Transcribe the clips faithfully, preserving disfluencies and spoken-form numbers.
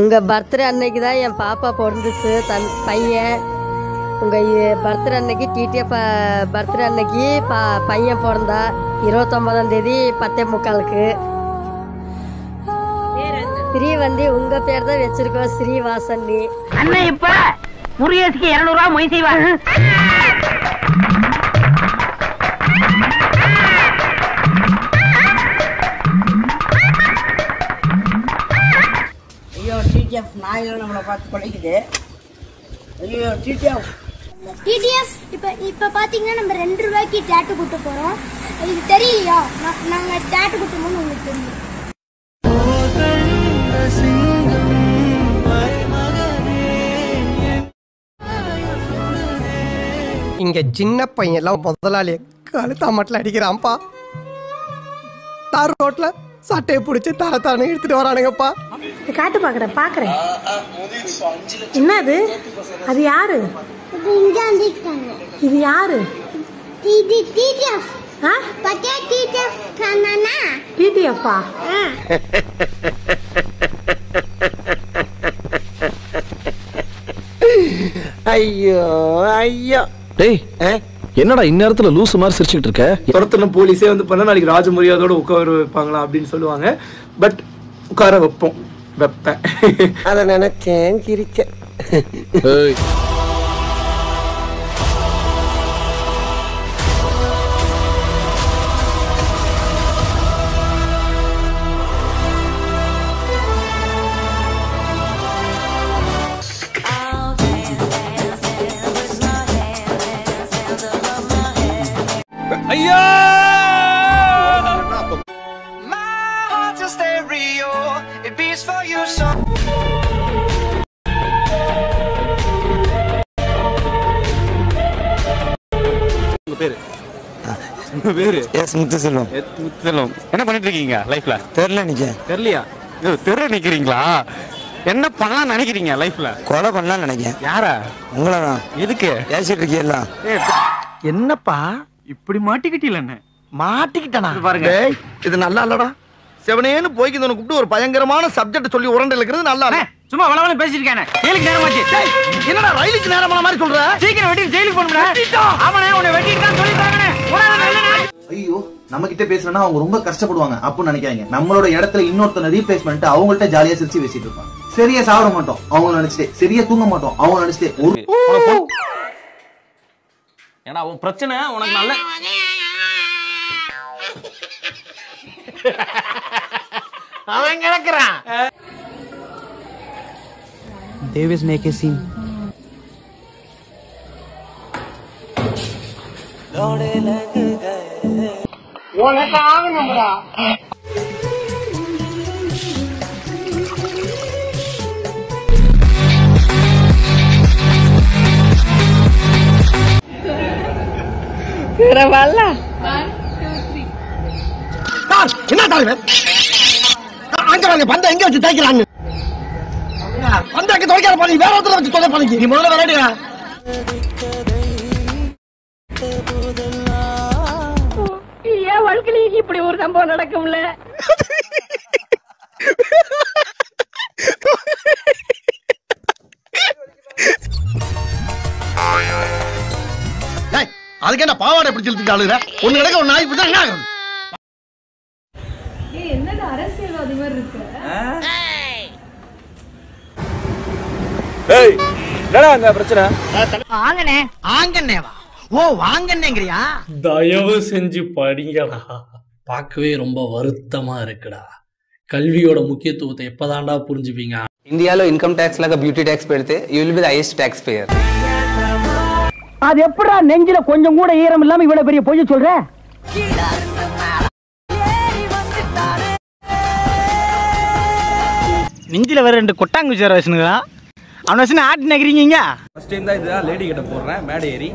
உங்கள் பர்த்டே அன்னைக்கு தான் என் பாப்பா பிறந்துச்சு, தன் பையன். உங்கள் பர்த்டே அன்னைக்கு டிடிஎஃப் பர்த்டே அன்னைக்கு பா பையன் பிறந்தா இருபத்தொம்பதாம் தேதி பத்தே முக்காலுக்கு. ஸ்ரீ வந்து உங்கள் பேர் தான் வச்சுருக்கோம், ஸ்ரீவாசன். அண்ணன் இப்போ முருகேசுக்கு இரநூறுவா மொய் செய்வாங்க. டிடிஎஃப் நாயில நம்மளை பார்த்து குலைக்குது. ஐயோ டிடிஎஃப் டிடிஎஃப் இப்போ இப்போ பார்த்தீங்கன்னா நம்ம ரெண்டு ரூபாய்க்கு டேட்டு கொடுத்து போகிறோம். அதுக்கு தெரியலையா? நாங்கள் டேட்டு கொடுத்தோம்னு உங்களுக்கு தெரியும். இங்கே சின்ன பையன்லாம் முதலாளி கழுத்தா மட்டும் அடிக்கிறான்ப்பா. தார் ரோட்டில் சட்டையை பிடிச்சி தர தானே எடுத்துட்டு வரானுங்கப்பா. காட்டு பாக்குறேன் பாக்குறேன் என்னது? அது யாரு? இது யாரு? டிடிஎஃப்பா? ஐயோ ஐயோ டேய், என்னடா இந்நேரத்துல லூசு மாதிரி சிரிச்சுட்டு இருக்க? துரத்துல போலீஸே வந்து பண்ண நாளைக்கு ராஜமரியாதையோட உட்கார வைப்பாங்களா அப்படின்னு சொல்லுவாங்க. பட் உட்கார வைப்போம், வைப்பேன். அதை நினைச்சேன், கிரிச்சேன். என்ன பண்ணிட்டு இருக்கீங்க? லைஃப்ல தெரியல நிக்க தெரியலையா? தெரிய நிக்கிறீங்களா? என்ன பண்ணலாம் நினைக்கிறீங்க? லைஃப்ல கொலை பண்ணலாம் நினைக்கிறேன். யாரா? உங்களா? எதுக்கு பேசிட்டு இருக்கீங்களா? என்னப்பா இப்படி மாட்டிக்கிட்டீங்க? மாட்டிக்கிட்டானா? பாருங்க இது நல்லா இல்லடா. செவனேன்னு போய்க்குன்னு கூப்பிட்டு ஒரு பயங்கரமான சப்ஜெக்ட் சொல்லி உரண்டு இருக்கிறது நல்லா இல்ல. சும்மா வளவள பேசிட்டேனே. ஏலுக்கு நேரமாச்சு. என்னடா ரயிலுக்கு நேரமான மாதிரி சொல்ற? சீக்கிரம் வெட்டி ஜெயிலுக்கு போணும்டா. அவனே உன்னை வெட்டிட்டான் சொல்லி தரேனே. உடனே நல்லனே. ஐயோ நம்ம கிட்ட பேசறேன்னா அவங்க ரொம்ப கஷ்டப்படுவாங்க அப்படி நினைக்காதீங்க. நம்மளோட இடத்துல இன்னொருத்தன் ரீப்ளேஸ் பண்ணிட்டு அவங்கள்ட்ட ஜாலியா சிரிச்சு பேசிட்டு இருப்பாங்க. சரியா சாவற மாட்டோம் அவங்க நினைச்சிட்டே, சரியா தூங்க மாட்டோம் அவங்க நினைச்சிட்டே. ஏன்னா அவன் பிரச்சனை உனக்கு நல்ல அவன் கேக்குறான். They always make a scene. Kerala. One, two, three. Tar, kena tar me. Anjaran bande enga vechi thaikiran. வந்தாக்கி தொலைக்கார பண்ணி வேற ஒருத்தர வச்சு தொலை பண்ணிக்கு. நீ முதல்ல விளையாடுங்க. ஏன் வாழ்க்கையில இப்படி ஒரு சம்பவம் நடக்கும்ல? அதுக்கு என்ன பாவாடை எப்படி செலுத்திட்டு அழுகிற? ஒன்னு கிடக்க ஒன்னு நாய் பிடிச்சா என்ன ஆகும்? என்னது அரசியல்வாதி மாதிரி இருக்கு? ஏய் என்னடா அங்க பிரச்சனை? வாங்கனே வாங்கனே வா. ஓ வாங்கனேங்கறியா? தயவு செஞ்சு படிங்கடா. பார்க்கவே ரொம்ப வருத்தமா இருக்குடா. கல்வியோட முக்கியத்துவத்தை எப்பதான்டா புரிஞ்சுப்பீங்க? இந்தியால இன்கம் டாக்ஸ் லாக பியூட்டி டாக்ஸ் பேடுது. You will be the highest tax payer. அது எப்படா நெஞ்சில கொஞ்சம் கூட ஈரம் இல்லாம இவ்வளவு பெரிய பொய் சொல்ற? நெஞ்சில வேற ரெண்டு கொட்டாங்குச்சி வரவச்சுங்களா? அவனசன ஆட் நகரிங்க. ஃபர்ஸ்ட் டைம் தான் இத லேடி கிட்ட போறேன் மேடை ஏறி.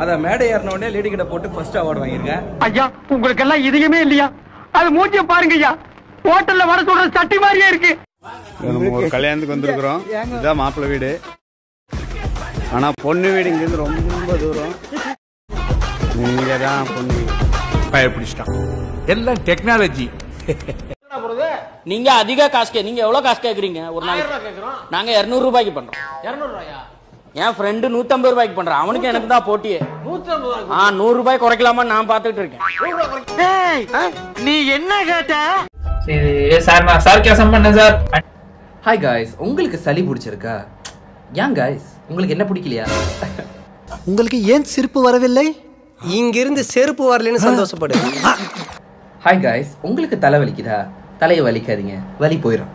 அத மேடை ஏறன உடனே லேடி கிட்ட போட்டு ஃபர்ஸ்ட் அவார்ட் வாங்கிருக்கேன். ஐயா உங்களுக்கு எல்லாம் இதுமே இல்லையா? அது மூஞ்சிய பாருங்க ஐயா. ஹோட்டல்ல வர சொல்ற சட்டி மாதிரியே இருக்கு. நம்ம ஒரு கல்யாணத்துக்கு வந்திருக்கோம். இதா மாப்பிள்ளை வீடு. ஆனா பொண்ணு வீடு இங்க இருந்து ரொம்ப தூரம். நீங்கடா பொண்ணு வீடு. பைய பிடிச்சிட்டான். எல்லாம் டெக்னாலஜி. நீங்க அதிக காசு நீங்க எவ்வளவு காசு கேக்குறீங்க ஒரு நாளைக்கு? நாங்க இருநூறு ரூபாய்க்கு பண்றோம். இருநூறு ரூபாயா? என் ஃப்ரெண்டு நூத்தம்பது ரூபாய்க்கு பண்றான். அவனுக்கு எனக்கு தான் போட்டியே. நூறு ரூபாய் குறைக்கலாமா நான் பாத்துட்டு இருக்கேன். நீ என்ன கேட்ட? சார் நான் சார் கேசம் பண்ண சார். ஹாய் காய்ஸ், உங்களுக்கு சளி பிடிச்சிருக்கா? ஏன் காய்ஸ் உங்களுக்கு என்ன பிடிக்கலையா? உங்களுக்கு ஏன் சிரிப்பு வரவில்லை? இங்கிருந்து செருப்பு வரலன்னு சந்தோஷப்படுங்க. ஹாய் காய்ஸ், உங்களுக்கு தலை வலிக்குதா? தலையை வலிக்காதீங்க, வலி போயிடும்.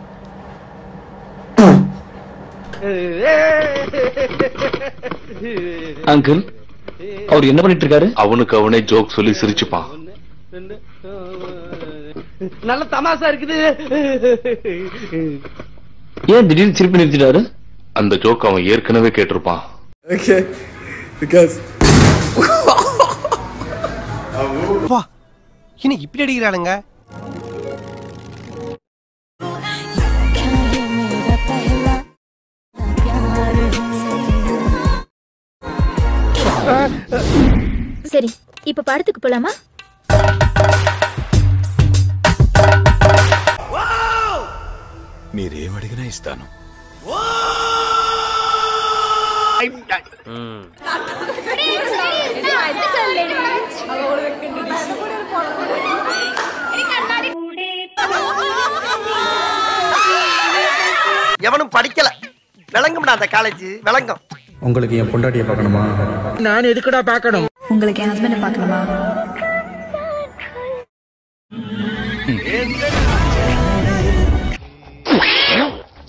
அங்கிள் அவர் என்ன பண்ணிட்டு இருக்காரு? அவனுக்கு அவனே ஜோக் சொல்லி சிரிச்சுப்பான். நல்ல தமாசா இருக்குது. ஏன் திடீர்னு சிரிப்பு நிறுத்திட்டாரு? அந்த ஜோக் அவன் ஏற்கனவே கேட்டிருப்பான். ஓகே பிகாஸ் வா என்ன இப்படி அடிக்கிறானுங்க? சரி இப்ப படத்துக்கு போலாமா? మీరేం అడిగినా ఇస్తాను. எவனும் படிக்கல விளங்கும்டா அந்த காலேஜ் விளங்கும். உங்களுக்கு என் பொண்டாட்டியை பார்க்கணுமா? நான் எதுக்குடா பார்க்கணும்? உங்களுக்கு என் ஹஸ்பண்டை பார்க்கணுமா?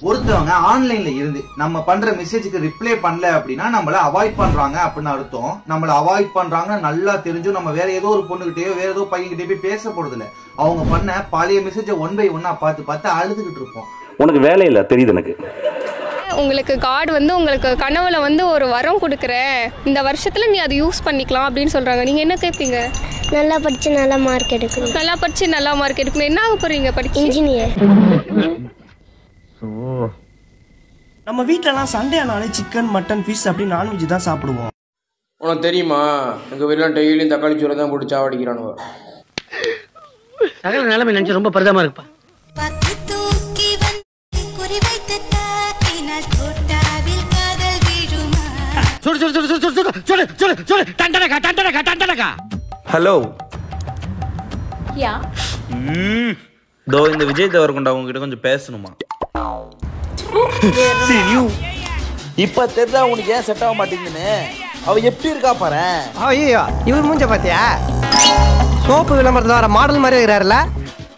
ஒருத்தவங்க ஆன்லைன்ல இருந்து நம்ம பண்ற மெசேஜுக்கு ரிப்ளை பண்ணல அப்படின்னா நம்மள அவாய்ட் பண்றாங்க அப்படின்னு அர்த்தம். நம்மள அவாய்ட் பண்றாங்க நல்லா தெரிஞ்சும் நம்ம வேற ஏதோ ஒரு பொண்ணுகிட்டயோ வேற ஏதோ பையன்கிட்டயோ போய் பேச போறது இல்ல. அவங்க பண்ண பழைய மெசேஜை ஒன் பை ஒன்னா பார்த்து பார்த்து அழுதுகிட்டு இருப்போம். உனக்கு வேலை இல்ல தெரியுது எனக்கு. உங்களுக்கு காட் வந்து உங்களுக்கு கனவுல வந்து ஒரு வரம் கொடுக்குறேன், இந்த வருஷத்துல நீ அதை யூஸ் பண்ணிக்கலாம் அப்படின்னு சொல்றாங்க. நீங்க என்ன கேட்பீங்க? நல்லா படிச்சு நல்லா மார்க் எடுக்கணும். நல்லா படிச்சு நல்லா மார்க் எடுக்கணும். என்ன ஆக போறீங்க படிச்சு? இன்ஜினியர். நம்ம வீட்லலாம் சண்டே ஆனாலே சிக்கன் மட்டன் ஃபிஷ் அப்படி நான்வெஜ் தான் சாப்பிடுவோம். உனக்கு தெரியுமா எங்க வீட்லாம் டெய்லியும் தக்காளி சோறு தான் போட்டு சாவடிக்கிறானுங்க. சகல நிலைமை நினைச்சு ரொம்ப பரிதாபமா இருப்பா. ஹலோ யா ம் தோ இந்த விஜய் தேவர்கொண்டா உங்ககிட்ட கொஞ்சம் பேசணுமா? சரி இப்ப தெரிஞ்சா உனக்கு ஏன் செட் ஆக மாட்டேங்குதுன்னு. அவ எப்படி இருக்கா பாரு. ஐயோ இவர் மூஞ்ச பாத்தியா? சோப்பு விளம்பரத்துல வர மாடல் மாதிரி இருக்கிறாருல.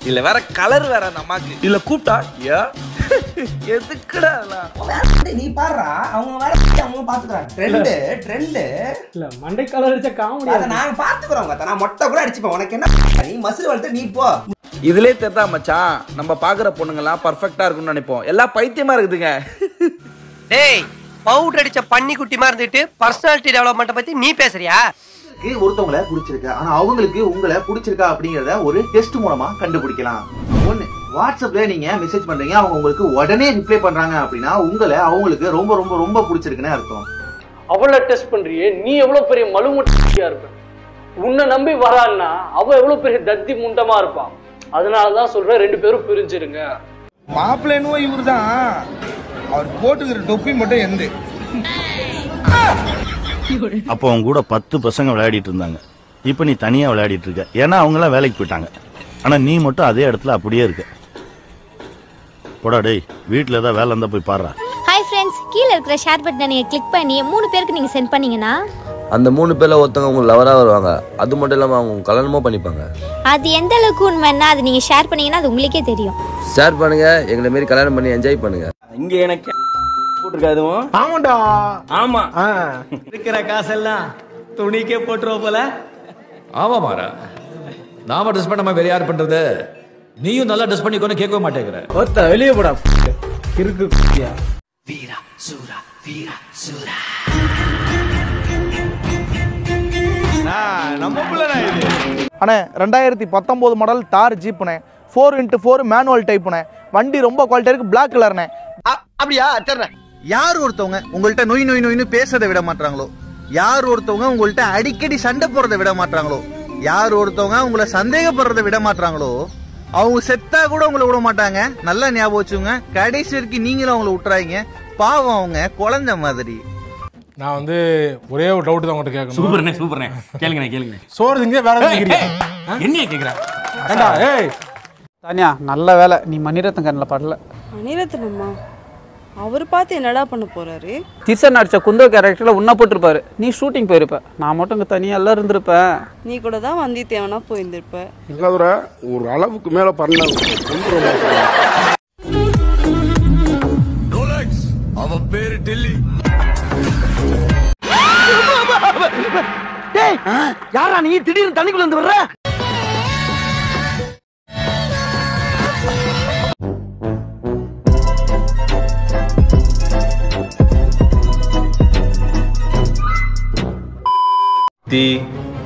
இல்ல வேற கலர் வேற நமக்கு. இல்ல கூப்பிட்டா யா எதுக்குடா நீ பாடுறா? அவங்க வேற அவங்க பாத்துக்கிறாங்க. ட்ரெண்டு ட்ரெண்டு இல்ல மண்டை கலர் அடிச்ச காமெடி. அத நான் பாத்துக்கிறோம் கத்த. நான் மொட்டை கூட அடிச்சுப்பேன். உனக்கு என்ன? நீ மசில் வளர்த்து நீ போ. இதுலயே தெரிதா மச்சான் நம்ம பாக்குற பொண்ணுங்கலாம் பர்ஃபெக்டா இருக்கும்னு நினைப்போம். எல்லாம் பைத்தியமா இருக்குதுங்க. டேய் பவுடர் அடிச்ச பன்னி குட்டிமா இருந்துட்டு பர்சனாலிட்டி டெவலப்மென்ட் பத்தி நீ பேசுறியா? ஒருத்தவங்களை பிடிச்சிருக்க ஆனா அவங்களுக்கு உங்களை பிடிச்சிருக்கா அப்படிங்கறத ஒரு டெஸ்ட் மூலமா கண்டுபிடிக்கலாம். ஒண்ணு வாட்ஸ்அப்ல நீங்க மெசேஜ் பண்றீங்க, அவங்க உங்களுக்கு உடனே ரிப்ளை பண்றாங்க அப்படின்னா உங்களை அவங்களுக்கு ரொம்ப ரொம்ப ரொம்ப பிடிச்சிருக்குன்னு அர்த்தம். அவளை டெஸ்ட் பண்றியே நீ எவ்வளவு பெரிய மலுமூட்டியா இருப்ப. உன்னை நம்பி வரான்னா அவ எவ்வளவு பெரிய தத்தி முண்டமா இருப்பான். அதனாலதான் சொல்ற ரெண்டு பேரும் பிரிஞ்சிருங்க. மாப்பிள்ளைனோ இவர் தான் அவர் போட்டுக்கிற டொப்பி மட்டும் எந்த. அப்ப அவங்க கூட பத்து பசங்க விளையாடிட்டு இருந்தாங்க. இப்ப நீ தனியா விளையாடிட்டு இருக்க. ஏன்னா அவங்க எல்லாம் வேலைக்கு போயிட்டாங்க, ஆனா நீ மட்டும் அதே இடத்துல அப்படியே இருக்க. போடா டேய், வீட்ல ஏதாவது வேலை இருந்தா போய் பாரு. ஹாய் फ्रेंड्स, கீழ இருக்கிற ஷேர் பட்டனை நீங்க கிளிக் பண்ணி மூணு பேருக்கு நீங்க சென்ட் பண்ணீங்கனா அந்த மூணு பேர்ல ஒருத்தங்க உங்க லவரா வருவாங்க. அது மட்டும் இல்லாம அவங்க கல்யாணமோ பண்ணிப்பாங்க. அது எந்த அளவுக்கு உண்மைன்னா அது நீங்க ஷேர் பண்ணீங்கனா அது உங்களுக்கே தெரியும். ஷேர் பண்ணுங்க, எங்களை மாதிரி கல்யாணம் பண்ணி என்ஜாய் பண்ணுங்க. இங்க எனக்கு போட்டுருக்காதுவும். ஆமாடா ஆமா, இருக்கிற காசெல்லாம் துணிக்கே போட்றோ போல. ஆமா மாரா நாம ட்ரெஸ் பண்ணாம வேற யார் பண்றது? நீயும் நல்லா ட்ரெஸ் பண்ணிக்கோன்னு கேட்க மாட்டேங்கிற. ஒத்த வெளியே போடா கிறுக்கு குட்டியா. வீரா சூரா வீரா சூரா நான் நம்மளனா இது. அண்ணே ரெண்டாயிரத்து பத்தொன்பது மாடல் தார் ஜீப்னே, நாலு இன்டு நாலு மேனுவல் டைப்னே, வண்டி ரொம்ப குவாலிட்டியா இருக்கு, Black கலர்னே. அப்படியே தரற. யார் ஒருத்தவங்க உங்கள்ட்ட நோய் நோய் நோய்னு பேசறத விட மாட்டறாங்களோ, யார் ஒருத்தவங்க உங்கள்ட்ட அடிக்கடி சண்டை போறத விட மாட்டறாங்களோ, யார் ஒருத்தவங்க உங்களை சந்தேகப்படுறத விட மாட்டாங்களோ அவங்க செத்தா கூட உங்களை விட மாட்டாங்க. நல்லா ஞாபகம் வச்சுங்க, கடைசி வரைக்கும் நீங்களும் அவங்கள விட்டுறாங்க. பாவம், அவங்க குழந்தை மாதிரி. நான் வந்து ஒரே ஒரு டவுட் தான் உங்கள்கிட்ட கேட்கணும். சூப்பர்ண்ணே சூப்பர்ண்ணே கேளுங்கண்ணே கேளுங்க. சோறு திங்க வேற என்ன கேட்குறேன் ஏண்டா? ஏய் தானியா, நல்ல வேலை நீ மணிரத்னம் கண்ணில் படல. மணிரத்னம்மா அவர் பார்த்து என்னடா பண்ண போறாரு? திசன் அடிச்ச குந்தோ கேரக்டர்ல உன்னை போட்டிருப்பாரு, நீ ஷூட்டிங் போயிருப்ப, நான் மட்டும் இங்கே தனியாக எல்லாம் இருந்திருப்பேன். நீ கூட தான் வந்தித்தேவனா போயிருந்திருப்பேன். இல்லாத ஒரு அளவுக்கு மேலே பண்ணலாம். அவன் பேரு டெல்லி. டேய் யாரா நீ திடீர்னு தண்ணிக்குள்ள வந்து வர்ற?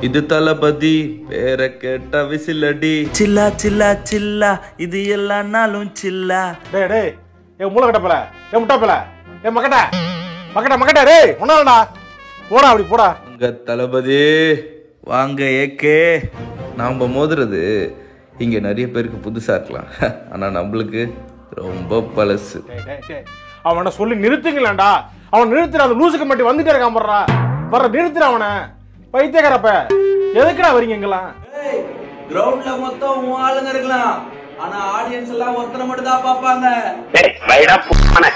இது தளபதி பேரை கேட்ட விசிலடி சில்லா சில்லா சில்லா. இது எல்லா நாளும் சில்லா. டேய் டேய் ஏ மூளை கட்டப்பல, ஏ முட்டப்பல, ஏ மகடா மகடா மகடா டேய் ஒண்ணாடா போடா, அப்படி போடா. உங்க தளபதி வாங்க ஏகே. நாம மோதுறது இங்க நிறைய பேருக்கு புதுசா இருக்கலாம், ஆனா நம்மளுக்கு ரொம்ப பழசு. அவனை சொல்லி நிறுத்துங்களாண்டா, அவன் நிறுத்துற. அந்த லூசுக்கு மட்டும் வந்துட்டே இருக்கான் போடுறா, வர நிறுத்துற அவனை. பைத்தியக்காரப்ப எதுக்குடா வரீங்க எங்கெல்லாம்? ஏய் கிரவுண்ட்ல மொத்தம் ஆளுங்க இருக்கலாம், ஆனா ஆடியன்ஸ் எல்லாம் ஒருத்தர மட்டும் தான் பாப்பாங்க. டேய் வைடா புண்ணே.